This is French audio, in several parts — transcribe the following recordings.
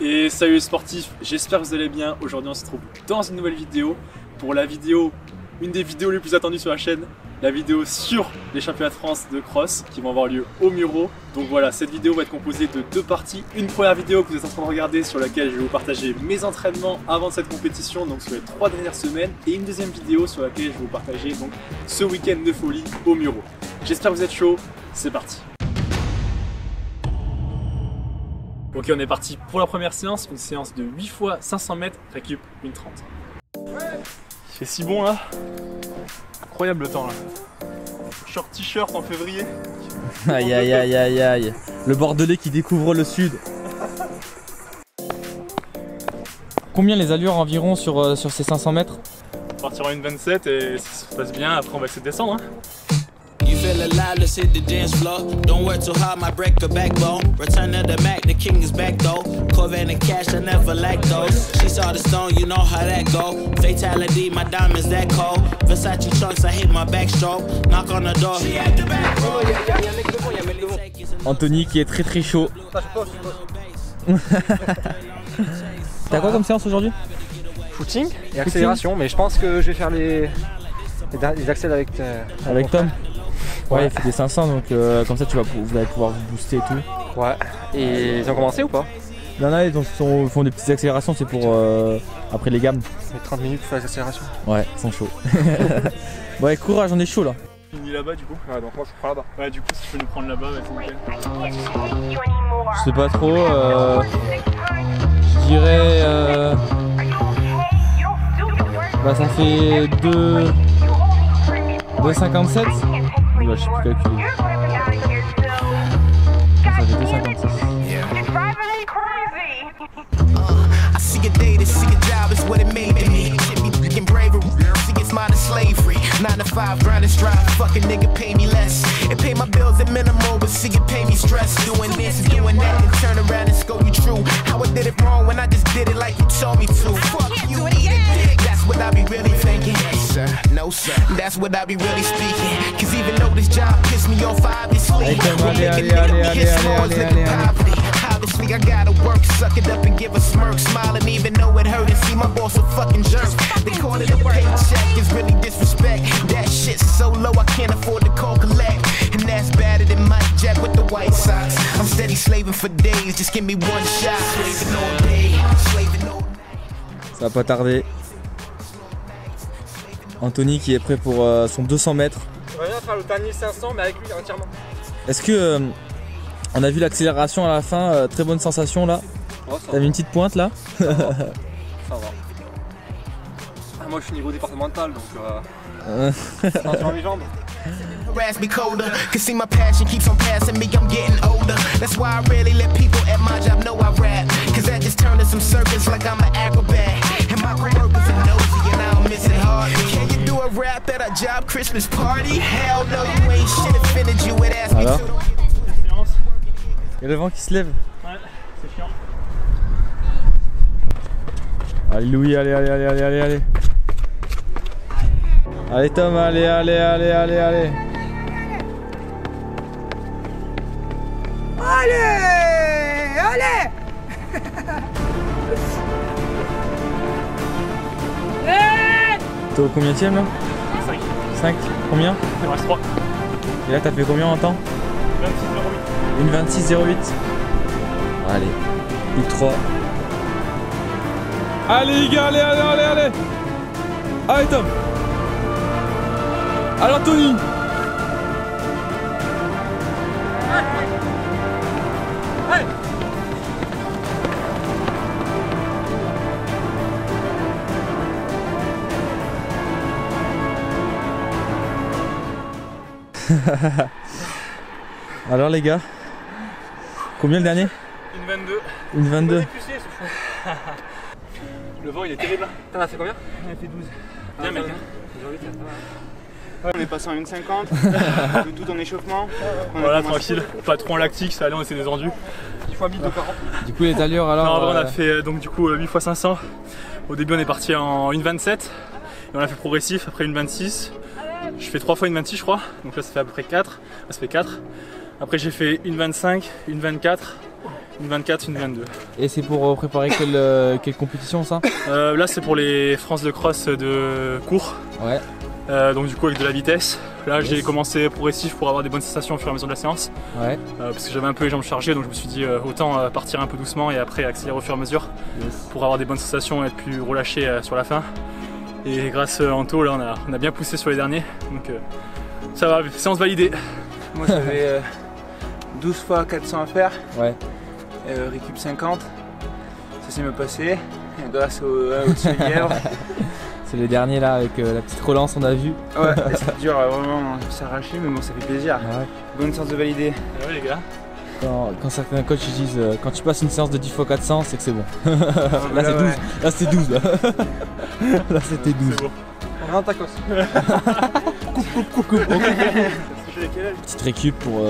Et salut les sportifs, j'espère que vous allez bien. Aujourd'hui on se trouve dans une nouvelle vidéo pour la vidéo, une des vidéos les plus attendues sur la chaîne, la vidéo sur les championnats de France de cross qui vont avoir lieu aux Mureaux. Donc voilà, cette vidéo va être composée de deux parties. Une première vidéo que vous êtes en train de regarder sur laquelle je vais vous partager mes entraînements avant cette compétition, donc sur les 3 dernières semaines, et une deuxième vidéo sur laquelle je vais vous partager donc ce week-end de folie aux Mureaux. J'espère que vous êtes chaud, c'est parti. Ok, on est parti pour la première séance, une séance de 8 fois 500 mètres, récup 1:30. Il fait si bon là, incroyable le temps là. Short t-shirt en février. Aïe aïe aïe aïe aïe, le Bordelais qui découvre le sud. Combien les allures environ sur ces 500 mètres? On partira une 27 et si ça se passe bien, après on va essayer de descendre. Hein. Anthony qui est très chaud. T'as quoi comme séance aujourd'hui? Footing et accélération, mais je pense que je vais faire les accèles avec Tom. Ouais, il fait des 500 donc comme ça vous allez pouvoir vous booster et tout. Ouais, et ils ont commencé ou pas? Non, ils font des petites accélérations, c'est pour après les gammes. C'est 30 minutes pour faire les accélérations. Ouais, ils sont chauds. Ouais, courage, on est chaud là. Fini là-bas du coup? Ouais, donc moi je prends là-bas. Ouais, du coup si tu peux nous prendre là-bas, c'est nickel. Je sais pas trop, je dirais... Bah ça fait 2,57. Bah, je sais plus calculer. Ça fait 2,56. Ça va pas tarder. Anthony qui est prêt pour son 200 mètres. On va bien faire le dernier 500 mais avec lui entièrement. Est-ce que on a vu l'accélération à la fin, très bonne sensation là? Oh, t'as mis une petite pointe là? Ça va. Ça va. Ah, moi je suis niveau départemental donc sur mes jambes. Alors, il y a le vent qui se lève. Ouais, c'est chiant. Allez Louis, allez. Allez Tom, allez. Allez. T'es au combienième là? 5. Combien? Il reste 3. Et là t'as fait combien en temps? 26,08. Une 26,08. Allez, plus 3. Allez les gars, allez. Allez Tom. Allez Anthony. Alors les gars, combien le dernier? Une 22. Une 22. Le vent il est terrible. T'en as fait combien? J'en ai fait 12. Bien mec. On est passé en 1,50. Le tout en échauffement. Voilà, tranquille, pas trop en lactique, ça allait, on s'est détendu. 10 fois 1000, 240. Du coup les allures alors? Non, on a fait donc du coup 8 fois 500. Au début on est parti en 1,27 et on a fait progressif après 1,26. Je fais 3 fois 1,26 je crois, donc là ça fait à peu près 4, là ça fait 4. Après j'ai fait 1,25, 1,24, Une 24, une 22. Et c'est pour préparer quelle compétition ça? Là c'est pour les France de Cross de cours. Ouais. Donc du coup avec de la vitesse. Là j'ai commencé progressif pour avoir des bonnes sensations au fur et à mesure de la séance. Ouais. Parce que j'avais un peu les jambes chargées, donc je me suis dit autant partir un peu doucement et après accélérer au fur et à mesure. Yes. Pour avoir des bonnes sensations et être plus relâché sur la fin. Et grâce à Anto là on a bien poussé sur les derniers. Donc ça va, séance validée. Moi j'avais 12 fois 400 à faire. Ouais. Récup 50, ça s'est mieux passé, grâce au-dessus de Lièvre. C'est le dernier là avec la petite relance, on a vu. Ouais, c'était dur, vraiment, ça arraché, mais bon, ça fait plaisir. Ouais. Bonne séance de valider. Ah ouais, les gars. Quand certains coachs disent quand tu passes une séance de 10 x 400, c'est que c'est bon. Là, c'est 12. Ouais. Là, c'est 12. Là, c'était 12. Bon. On rentre à cause. Coupe. Petite récup pour.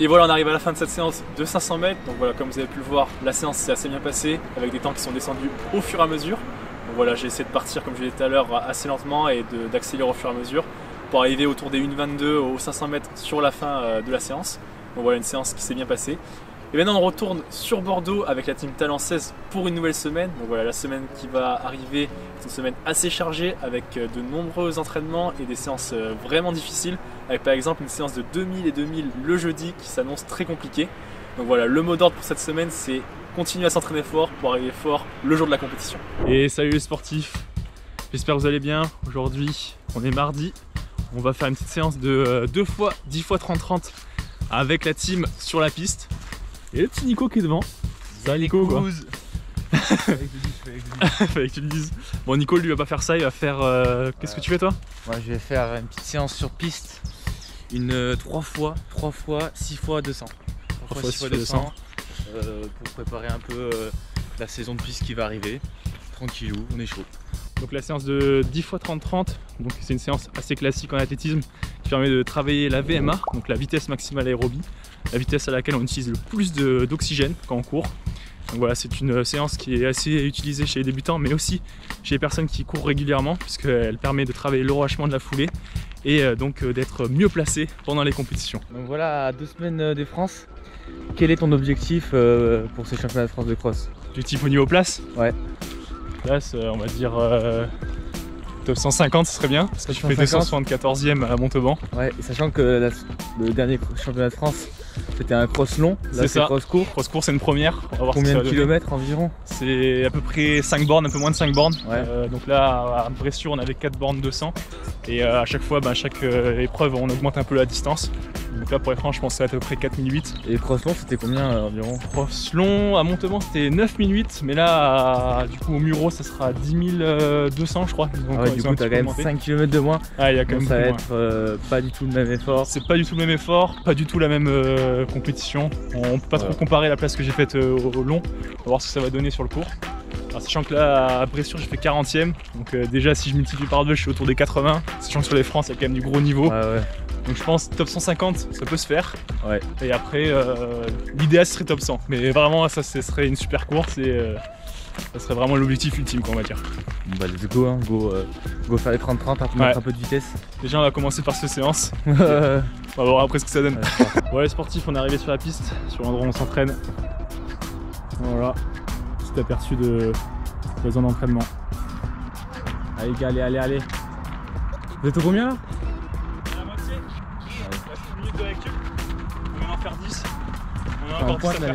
Et voilà, on arrive à la fin de cette séance de 500 mètres. Donc voilà, comme vous avez pu le voir, la séance s'est assez bien passée avec des temps qui sont descendus au fur et à mesure. Donc voilà, j'ai essayé de partir, comme je l'ai dit tout à l'heure, assez lentement et d'accélérer au fur et à mesure pour arriver autour des 1,22 aux 500 mètres sur la fin de la séance. Donc voilà, une séance qui s'est bien passée. Et maintenant, on retourne sur Bordeaux avec la Team Talent 16 pour une nouvelle semaine. Donc voilà, la semaine qui va arriver est une semaine assez chargée avec de nombreux entraînements et des séances vraiment difficiles. Avec par exemple une séance de 2000 et 2000 le jeudi qui s'annonce très compliquée. Donc voilà, le mot d'ordre pour cette semaine, c'est continuer à s'entraîner fort pour arriver fort le jour de la compétition. Et salut les sportifs, j'espère que vous allez bien. Aujourd'hui, on est mardi, on va faire une petite séance de 2 fois 10 x 30-30 avec la team sur la piste. Et le petit Nico qui est devant. Ça Nico quoi. Fallait que tu le dises. Bon Nico lui va pas faire ça, il va faire... Qu'est-ce que tu fais toi? Moi je vais faire une petite séance sur piste. Une 3 fois 6 fois 200. 3 fois 6 fois 200. Pour préparer un peu la saison de piste qui va arriver. Tranquillou, on est chaud. Donc la séance de 10 x 30-30, donc c'est une séance assez classique en athlétisme qui permet de travailler la VMA, donc la vitesse maximale aérobie, la vitesse à laquelle on utilise le plus d'oxygène quand on court. Donc voilà, c'est une séance qui est assez utilisée chez les débutants, mais aussi chez les personnes qui courent régulièrement, puisqu'elle permet de travailler l'enrachement de la foulée et donc d'être mieux placé pendant les compétitions. Donc voilà, à 2 semaines des France, quel est ton objectif pour ces championnats de France de cross? Objectif au niveau place? Ouais. Place, on va dire top 150, ce serait bien, parce que je fais 274e à Montauban. Ouais, et sachant que le dernier championnat de France, c'était un cross long, là c'est cross court. Cross court, c'est une première. On va voir combien de kilomètres environ? C'est à peu près 5 bornes, un peu moins de 5 bornes. Ouais. Donc là, à Bressuire, on avait 4 bornes 200. Et à chaque fois, chaque épreuve, on augmente un peu la distance. Donc là, pour être franc, je pense que c'est à peu près 4008. Et cross long, c'était combien environ? Cross long, à Montauban, c'était 9008. Mais là, du coup, au Mureaux, ça sera 10200, je crois. Donc, ah ouais, du coup, t'as quand même 5 km de moins. Ah, y a quand même. Donc, ça va être pas du tout le même effort. C'est pas du tout le même effort, pas du tout la même compétition. On peut pas trop comparer la place que j'ai faite au long. On va voir ce que ça va donner sur le cours. Alors, sachant que là, à Bressuire, j'ai fait 40e. Donc déjà, si je multiplie par 2, je suis autour des 80. Sachant que sur les France, il y a quand même du gros niveau. Ah ouais. Donc je pense top 150, ça peut se faire. Ouais. Et après, l'idéal serait top 100. Mais vraiment, ça ce serait une super course et ça serait vraiment l'objectif ultime, quoi, on va dire. Bah let's go, hein. Go faire les 30-30, après mettre un peu de vitesse. Déjà, on va commencer par cette séance. On va voir après ce que ça donne. Bon, les sportifs, on est arrivé sur la piste, sur l'endroit où on s'entraîne. Voilà, petit aperçu de la zone d'entraînement. Allez, gars, allez. Vous êtes au combien là? De récup, on va en faire 10. On a encore 10 à faire.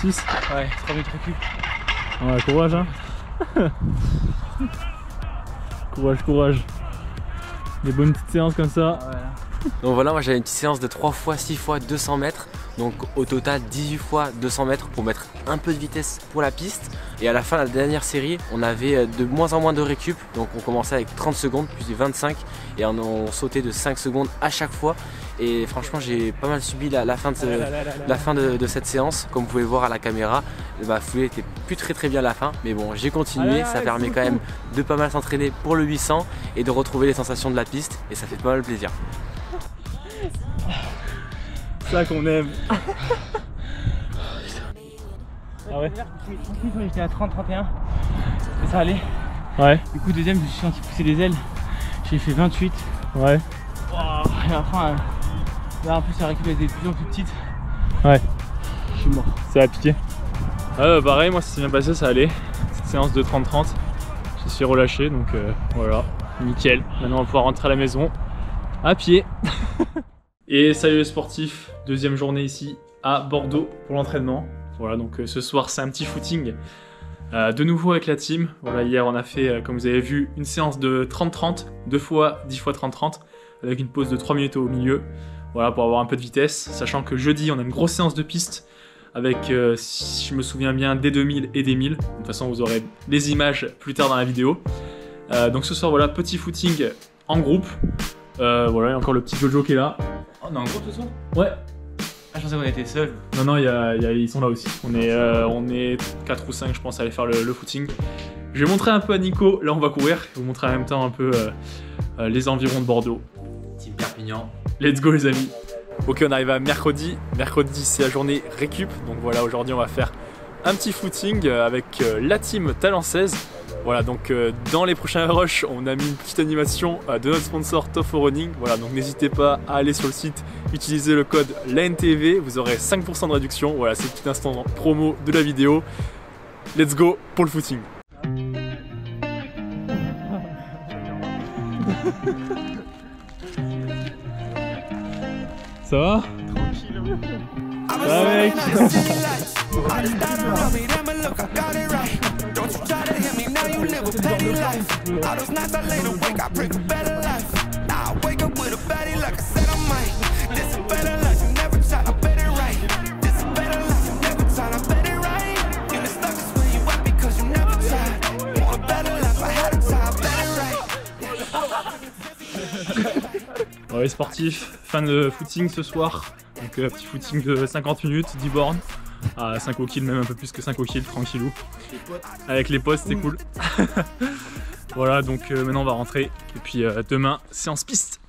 6? Ouais, 3 minutes récup. Ouais, courage hein. Courage. Des bonnes petites séances comme ça. Ouais. Donc voilà, moi j'avais une petite séance de 3 x 6 x 200 mètres. Donc au total 18 x 200 mètres pour mettre un peu de vitesse pour la piste. Et à la fin de la dernière série, on avait de moins en moins de récup. Donc on commençait avec 30 secondes, puis 25. Et on sautait de 5 secondes à chaque fois. Et franchement, j'ai pas mal subi la fin de cette séance. Comme vous pouvez voir à la caméra, ma foulée était plus très bien à la fin. Mais bon, j'ai continué. Ça permet quand même de pas mal s'entraîner pour le 800 et de retrouver les sensations de la piste. Et ça fait pas mal plaisir. C'est ça qu'on aime. Ah ouais. Moi j'étais à 30-31 et ça allait. Ouais. Du coup deuxième je me suis senti pousser les ailes. J'ai fait 28. Ouais. Waouh. Et enfin là en plus la récup était de plus en plus petite. Ouais. Je suis mort. Ça a piqué. Pareil, moi ça s'est bien passé, ça allait. Cette séance de 30-30, je suis relâché donc voilà. Nickel. Maintenant on va pouvoir rentrer à la maison à pied. Et salut les sportifs, deuxième journée ici à Bordeaux pour l'entraînement. Voilà, donc ce soir c'est un petit footing de nouveau avec la team. Voilà, hier on a fait, comme vous avez vu, une séance de 30-30, 2 fois 10 fois 30-30, avec une pause de 3 minutes au milieu, voilà, pour avoir un peu de vitesse. Sachant que jeudi on a une grosse séance de piste avec, si je me souviens bien, des 2000 et des 1000. De toute façon vous aurez les images plus tard dans la vidéo. Donc ce soir voilà, petit footing en groupe. Voilà, il y a encore le petit Jojo qui est là. Oh, on est en groupe ce soir? Ouais. Ah, je pensais qu'on était seuls. Non, non, ils sont là aussi. On est 4 ou 5, je pense, à aller faire le footing. Je vais montrer un peu à Nico. Là, on va courir. Je vais vous montrer en même temps un peu les environs de Bordeaux. Team Perpignan. Let's go, les amis. Ok, on arrive à mercredi. Mercredi, c'est la journée récup. Donc voilà, aujourd'hui, on va faire un petit footing avec la team Talent 16. Voilà, donc dans les prochains rushs, on a mis une petite animation de notre sponsor Top4Running. Voilà, donc n'hésitez pas à aller sur le site, utiliser le code LA NTV, vous aurez 5% de réduction. Voilà, c'est le petit instant promo de la vidéo. Let's go pour le footing. Ça va? Tranquille. Ah mec. Bon, les sportifs, fin de footing ce soir. Donc petit footing de 50 minutes, 10 bornes. À 5 au kill, même un peu plus que 5 au kill, tranquillou. Avec les potes, c'était cool. Voilà, donc maintenant on va rentrer. Et puis demain, séance piste.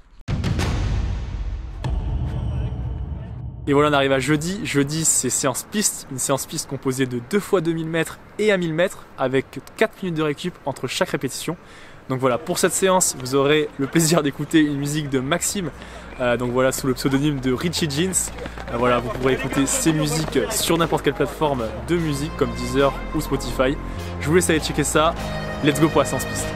Et voilà, on arrive à jeudi. Jeudi, c'est séance piste. Une séance piste composée de 2 fois 2000 mètres et 1000 mètres avec 4 minutes de récup entre chaque répétition. Donc voilà, pour cette séance, vous aurez le plaisir d'écouter une musique de Maxime. Donc voilà, sous le pseudonyme de Richie Jeans. Voilà, vous pourrez écouter ces musiques sur n'importe quelle plateforme de musique comme Deezer ou Spotify. Je vous laisse aller checker ça. Let's go pour la séance piste.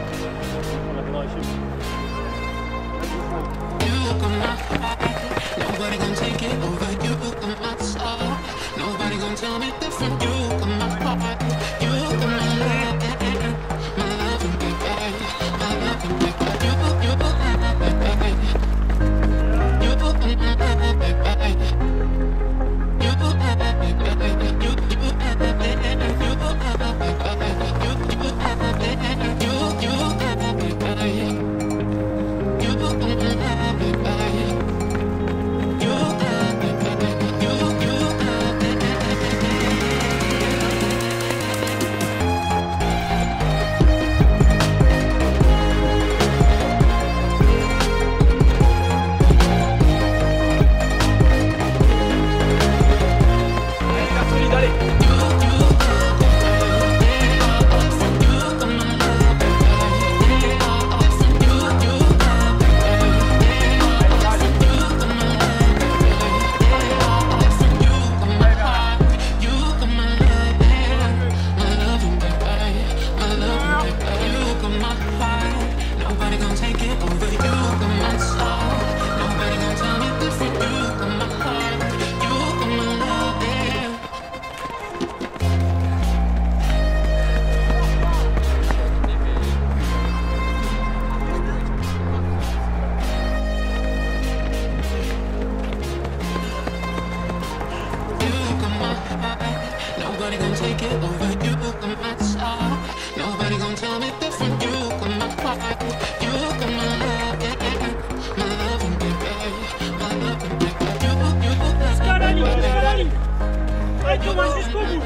Allez Thomas, jusqu'au bout.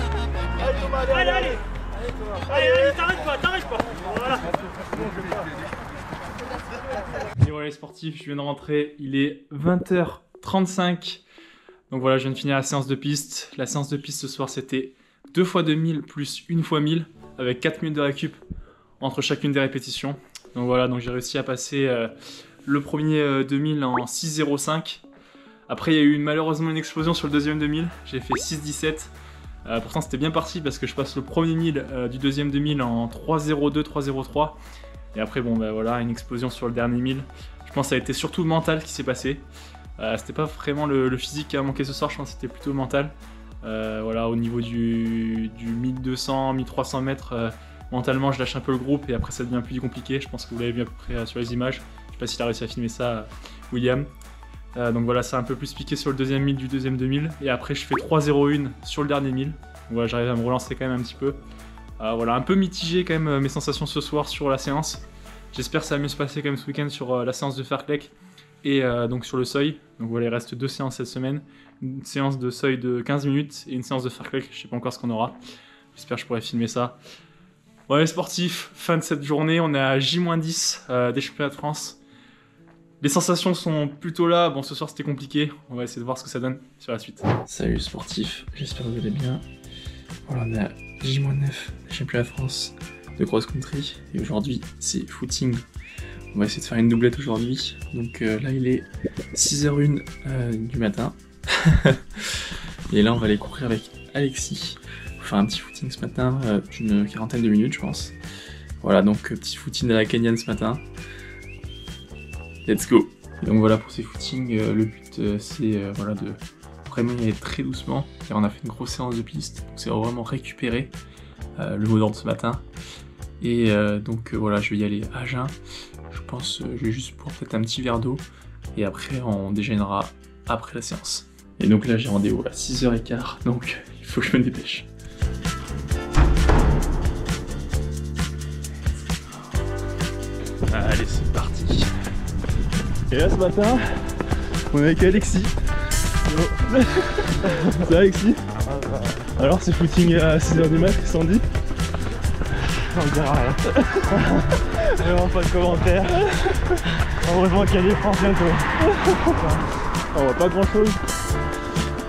Allez, allez. Allez, t'arrête pas. Voilà. Et voilà les sportifs, je viens de rentrer, il est 20h35. Donc voilà, je viens de finir la séance de piste. La séance de piste ce soir, c'était 2 x 2000 plus 1 x 1000 avec 4 minutes de récup entre chacune des répétitions. Donc voilà, donc j'ai réussi à passer le premier 2000 en 6,05. Après, il y a eu malheureusement une explosion sur le deuxième 2000. J'ai fait 6,17. Pourtant, c'était bien parti parce que je passe le premier 1000 du deuxième 2000 en 3,02, 3,03. Et après, bon, bah voilà, une explosion sur le dernier 1000. Je pense que ça a été surtout mental qui s'est passé. C'était pas vraiment le physique qui a manqué ce soir, je pense que c'était plutôt mental. Voilà, au niveau du 1200, 1300 mètres, mentalement, je lâche un peu le groupe et après, ça devient plus compliqué. Je pense que vous l'avez vu à peu près sur les images. Je sais pas s'il a réussi à filmer ça, William. Donc voilà, ça a un peu plus piqué sur le deuxième 1000 du deuxième 2000. Et après, je fais 3,01 sur le dernier 1000. Donc voilà, j'arrive à me relancer quand même un petit peu. Voilà, un peu mitigé quand même mes sensations ce soir sur la séance. J'espère que ça va mieux se passer quand même ce week-end sur la séance de Fairclec et donc sur le seuil. Donc voilà, il reste 2 séances cette semaine. Une séance de seuil de 15 minutes et une séance de Fairclec, je sais pas encore ce qu'on aura. J'espère que je pourrai filmer ça. Voilà les sportifs, fin de cette journée, on est à J-10 des championnats de France. Les sensations sont plutôt là, bon ce soir c'était compliqué, on va essayer de voir ce que ça donne sur la suite. Salut sportifs, j'espère que vous allez bien. Voilà, on est à J-9 des championnats de France de cross country et aujourd'hui c'est footing. On va essayer de faire une doublette aujourd'hui, donc là il est 6h01 du matin et là on va aller courir avec Alexis. On va faire un petit footing ce matin d'une quarantaine de minutes je pense. Voilà donc petit footing à la Kenyane ce matin, let's go. Et donc voilà pour ces footings, le but c'est voilà, de vraiment y aller très doucement car on a fait une grosse séance de piste, donc c'est vraiment récupérer le mot d'ordre ce matin. Et donc voilà, je vais y aller à jeun. Je pense je vais juste pour peut-être un petit verre d'eau et après on dégénérera après la séance. Et donc là j'ai rendez-vous à 6h15, donc il faut que je me dépêche. Allez c'est parti. Et là ce matin on est avec Alexis. Yo. C'est Alexis. Alors c'est footing à 6h du mat, Sandy. On dira rien. Vraiment pas de commentaires. Heureusement qu'il y a des France bientôt. On voit pas grand chose.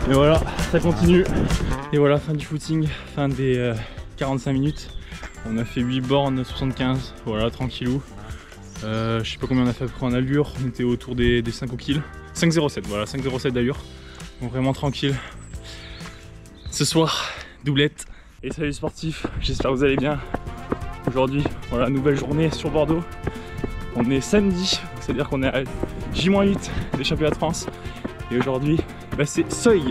Mais voilà, ça continue. Et voilà, fin du footing, fin des 45 minutes. On a fait 8 bornes 75, voilà, tranquillou. Je sais pas combien on a fait après en allure, on était autour des 5 au kill. 5,07, voilà, 5,07 d'allure. Donc vraiment tranquille. Ce soir, doublette. Et salut sportifs, j'espère que vous allez bien. Aujourd'hui, voilà, nouvelle journée sur Bordeaux. On est samedi, c'est-à-dire qu'on est à J-8 des championnats de France. Et aujourd'hui, bah, c'est seuil.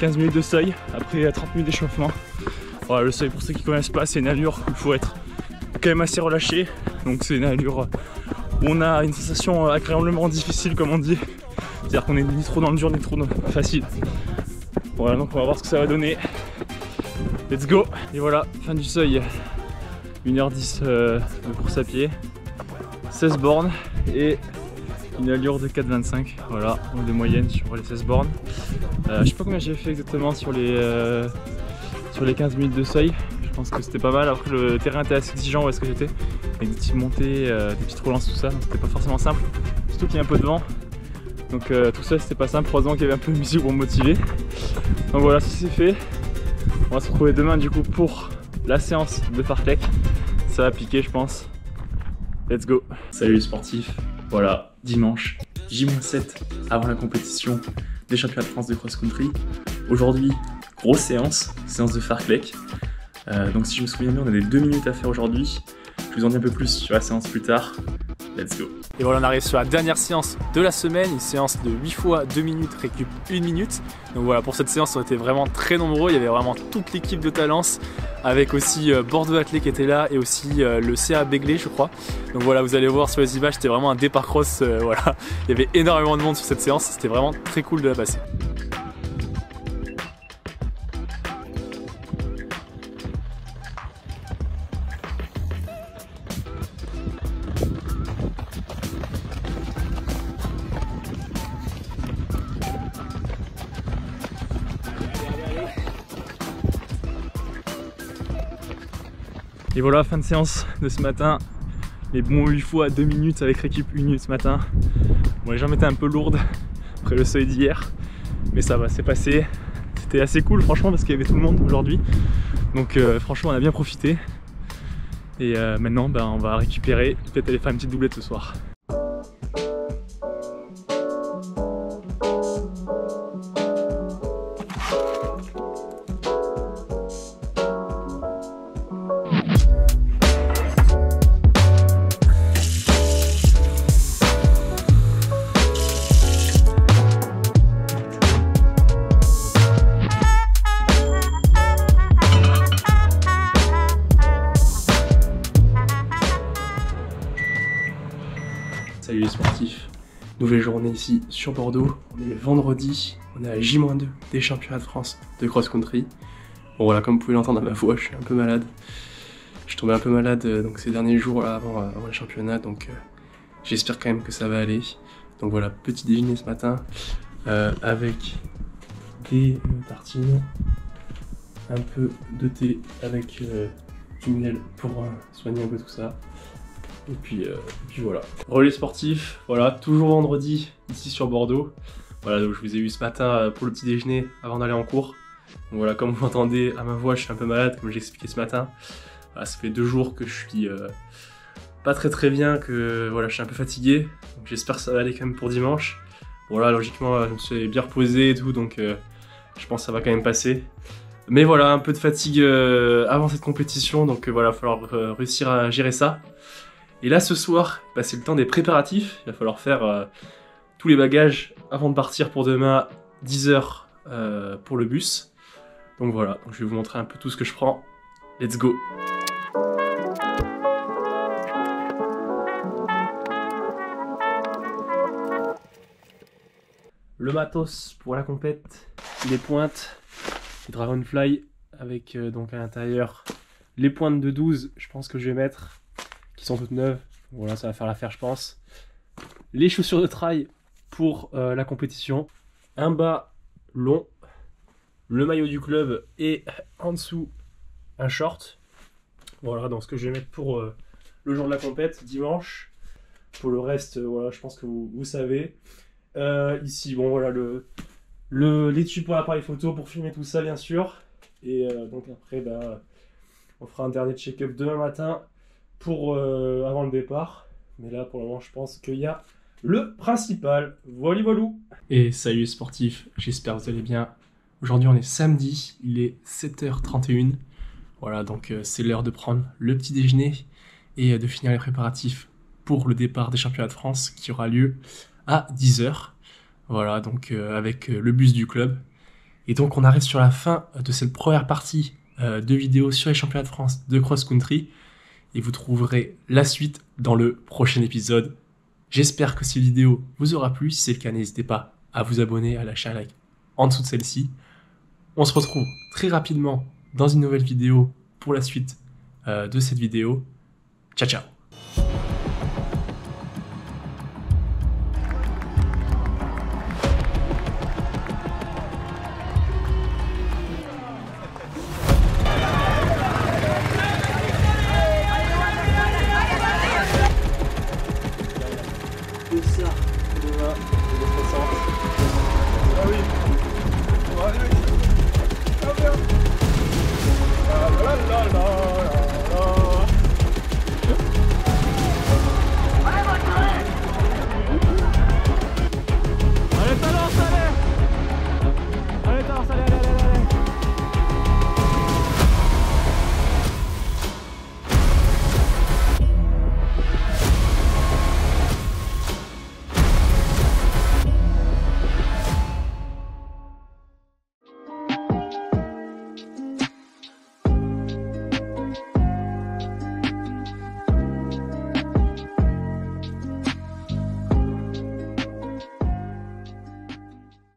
15 minutes de seuil, après 30 minutes d'échauffement. Voilà, le seuil, pour ceux qui ne connaissent pas, c'est une allure où il faut être quand même assez relâché. Donc c'est une allure où on a une sensation agréablement difficile, comme on dit. C'est-à-dire qu'on est ni trop dans le dur, ni trop dans le facile. Voilà, donc on va voir ce que ça va donner. Let's go. Et voilà, fin du seuil. 1h10 de course à pied, 16 bornes et une allure de 4,25, voilà, de moyenne sur les 16 bornes. Je sais pas combien j'ai fait exactement sur les 15 minutes de seuil, je pense que c'était pas mal. Après le terrain était assez exigeant où est-ce que j'étais, avec des petites montées, des petites relances, tout ça, donc c'était pas forcément simple, surtout qu'il y a un peu de vent, donc tout ça c'était pas simple, heureusement qu'il y avait un peu de musique pour me motiver. Donc voilà, si c'est fait, on va se retrouver demain du coup pour la séance de Fairclec. Ça va piquer je pense. Let's go. Salut les sportifs. Voilà, dimanche, J-7 avant la compétition des championnats de France de cross country. Aujourd'hui, grosse séance, séance de Fairclec. Donc si je me souviens bien, on a des 2 minutes à faire aujourd'hui. Je vous en dis un peu plus sur la séance plus tard. Let's go. Et voilà, on arrive sur la dernière séance de la semaine, une séance de 8 fois 2 minutes, récup 1 minute. Donc voilà, pour cette séance, on était vraiment très nombreux, il y avait vraiment toute l'équipe de Talence, avec aussi Bordeaux Athlé qui était là et aussi le CA Béglé, je crois. Donc voilà, vous allez voir sur les images, c'était vraiment un départ cross, voilà. Il y avait énormément de monde sur cette séance, c'était vraiment très cool de la passer. Et voilà, fin de séance de ce matin. Les bons 8 fois 2 minutes avec l'équipe 1 minute ce matin. Bon, les jambes étaient un peu lourdes après le seuil d'hier, mais ça va, c'est passé. C'était assez cool franchement parce qu'il y avait tout le monde aujourd'hui. Donc franchement on a bien profité. Et maintenant bah, on va récupérer, peut-être aller faire une petite doublette ce soir. Salut les sportifs, nouvelle journée ici sur Bordeaux, on est vendredi, on est à J-2 des championnats de France de cross-country. Bon voilà, comme vous pouvez l'entendre à ma voix, je suis un peu malade. Je suis tombé un peu malade donc ces derniers jours là avant les championnats, donc j'espère quand même que ça va aller. Donc voilà, petit déjeuner ce matin avec des tartines, un peu de thé avec du miel pour soigner un peu tout ça. Et puis voilà. Relais sportif, voilà, toujours vendredi ici sur Bordeaux. Voilà, donc je vous ai eu ce matin pour le petit déjeuner avant d'aller en cours. Donc voilà, comme vous l'entendez à ma voix, je suis un peu malade comme j'ai expliqué ce matin. Voilà, ça fait 2 jours que je suis pas très bien, que voilà, je suis un peu fatigué. Donc j'espère que ça va aller quand même pour dimanche. Voilà, logiquement, je me suis bien reposé et tout, donc je pense que ça va quand même passer. Mais voilà, un peu de fatigue avant cette compétition, donc voilà, il va falloir réussir à gérer ça. Et là ce soir, bah, c'est le temps des préparatifs, il va falloir faire tous les bagages avant de partir pour demain, 10h pour le bus. Donc voilà, donc, je vais vous montrer un peu tout ce que je prends. Let's go! Le matos pour la compète, les pointes, les Dragonfly avec donc à l'intérieur les pointes de 12, je pense que je vais mettre, qui sont toutes neuves, voilà, ça va faire l'affaire je pense. Les chaussures de trail pour la compétition, un bas long, le maillot du club et en dessous un short. Voilà, donc ce que je vais mettre pour le jour de la compète, dimanche. Pour le reste, voilà, je pense que vous savez. Ici, bon voilà, les tubes pour l'appareil photo pour filmer tout ça bien sûr. Et donc après, bah, on fera un dernier check-up demain matin pour avant le départ, mais là pour le moment je pense qu'il y a le principal. Voilà, voilou. Et salut les sportifs, j'espère que vous allez bien. Aujourd'hui on est samedi, il est 7h31. Voilà, donc c'est l'heure de prendre le petit déjeuner et de finir les préparatifs pour le départ des championnats de France qui aura lieu à 10h. Voilà, donc avec le bus du club. Et donc on arrive sur la fin de cette première partie de vidéo sur les championnats de France de cross-country. Et vous trouverez la suite dans le prochain épisode. J'espère que cette vidéo vous aura plu. Si c'est le cas, n'hésitez pas à vous abonner, à lâcher un like en dessous de celle-ci. On se retrouve très rapidement dans une nouvelle vidéo pour la suite de cette vidéo. Ciao, ciao!